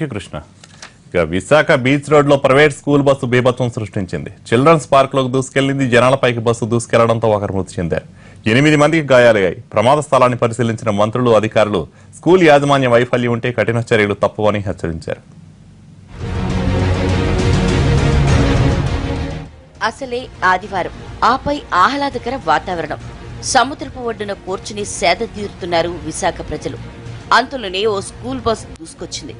కి కృష్ణ ఇక Visakha beach road లో ప్రైవేట్ స్కూల్ బస్సు బీభత్సం సృష్టించింది. చిల్డ్రన్స్ పార్క్ లోకి దూసుకెళ్లింది. జనాలపైకి బస్సు దూసుకెళ్లడంతో ఒకరు మృతి చెందారు. 8 మందికి గాయాలయ్యాయి. ప్రమాద స్థలాన్ని పరిశీలించిన మంత్రులు, అధికారులు స్కూల్ యాజమాన్య వైఫల్యం ఉంటే కఠిన చర్యలు తప్పవని హెచ్చరించారు. అసలే ఆదివారం, ఆపై ఆహ్లాదకర వాతావరణం. సముద్రపు ఒడ్డున కూర్చుని సేద తీరుతున్నారు విశాఖ ప్రజలు. అంతలోనే ఓ స్కూల్ బస్ దూసుకొచ్చింది.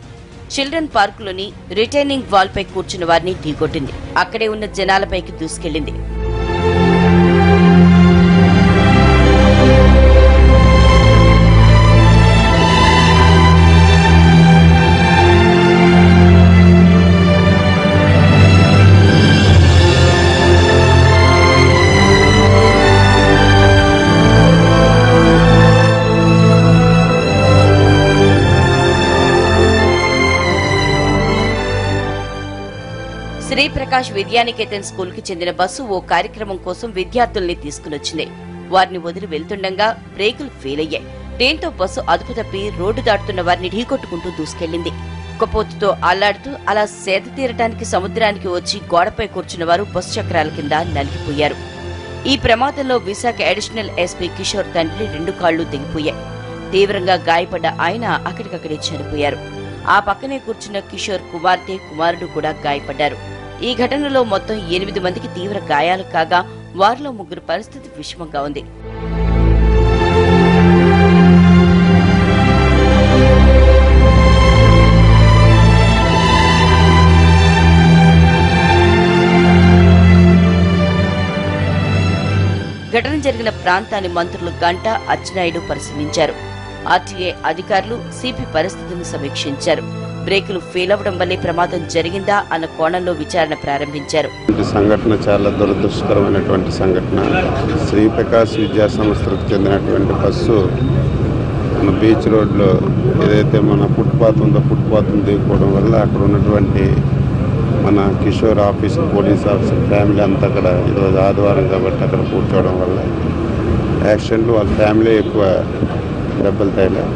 చిల్డ్రన్ పార్క్ లోని రిటైనింగ్ వాల్ పై కూర్చున్న వారిని ఢీకొట్టింది. అక్కడే ఉన్న జనాలపైకి దూసుకెళ్లింది. శ్రీప్రకాష్ విద్యానికేతన్ స్కూల్ కి చెందిన బస్సు ఓ కార్యక్రమం కోసం విద్యార్థుల్ని తీసుకునొచ్చింది. వారిని వదిలి వెళ్తుండగా బ్రేకులు ఫెయిల్ అయ్యాయి. దీంతో బస్సు అదుపు తప్పి రోడ్డు దాటుతున్న వారిని ఢీకొట్టుకుంటూ దూసుకెళ్లింది. ఉక్కపోతుతో అల్లాడుతూ అలా సేద తీరటానికి సముద్రానికి వచ్చి గోడపై కూర్చున్న వారు బస్సు చక్రాల కింద నలిగిపోయారు. ఈ ప్రమాదంలో విశాఖ అడిషనల్ ఎస్పీ కిషోర్ తండ్రి 2 కాళ్లు తెగిపోయాయి. తీవ్రంగా గాయపడ్డ ఆయన అక్కడికక్కడే చనిపోయారు. ఆ పక్కనే కూర్చున్న కిషోర్ కుమార్తె, కుమారుడు కూడా గాయపడ్డారు. ఈ ఘటనలో మొత్తం 8 మందికి తీవ్ర గాయాలు కాగా వారిలో 3 పరిస్థితి విషమంగా ఉంది. ఘటన జరిగిన ప్రాంతాన్ని మంత్రులు గంటా, అచ్చెన్నాయుడు పరిశీలించారు. ఆర్టీఏ అధికారులు, సిపి పరిస్థితిని సమీక్షించారు. బ్రేకులు ఫెయిల్ అవ్వడం వల్లే ప్రమాదం జరిగిందా అన్న కోణంలో విచారణ ప్రారంభించారు. ఈ సంఘటన చాలా దురదృష్టకరమైనటువంటి సంఘటన. శ్రీప్రకాష్ విద్యా సంస్థకు చెందినటువంటి బస్సు మన బీచ్ రోడ్లో ఏదైతే మన ఫుట్పాత్ ఉందో ఫుట్పాత్ దిగిపోవడం వల్ల అక్కడ ఉన్నటువంటి మన Kishore office, police officer family అంతా అక్కడ ఈరోజు ఆదివారం కాబట్టి అక్కడ కూర్చోవడం వల్ల యాక్సిడెంట్లు వాళ్ళ ఫ్యామిలీ ఎక్కువ దెబ్బలు తగిలాయి.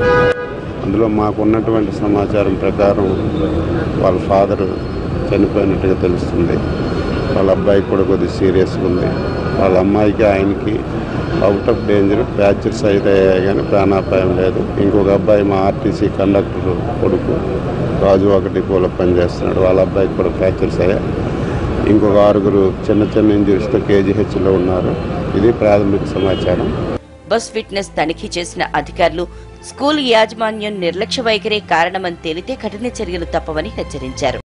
అందులో మాకున్నటువంటి సమాచారం ప్రకారం వాళ్ళ ఫాదరు చనిపోయినట్టుగా తెలుస్తుంది. వాళ్ళ అబ్బాయికి కూడా కొద్దిగా సీరియస్గా ఉంది. వాళ్ళ అమ్మాయికి, ఆయనకి అవుట్ ఆఫ్ డేంజర్, ఫ్రాక్చర్స్ అయితే కానీ ప్రాణాపాయం లేదు. ఇంకొక అబ్బాయి మా ఆర్టీసీ కండక్టర్ కొడుకు, రాజు ఒకటి డిపోలో పనిచేస్తున్నాడు, వాళ్ళ అబ్బాయికి కూడా ఫ్రాక్చర్స్ అయ్యాయి. ఇంకొక 6 చిన్న చిన్న ఇంజరీస్తో కేజీహెచ్లో ఉన్నారు. ఇది ప్రాథమిక సమాచారం. బస్ ఫిట్నెస్ తనిఖీ చేసిన అధికారులు స్కూల్ యాజమాన్యం నిర్లక్ష్య వైఖరే కారణమని తేలితే కఠిన చర్యలు తప్పవని హెచ్చరించారు.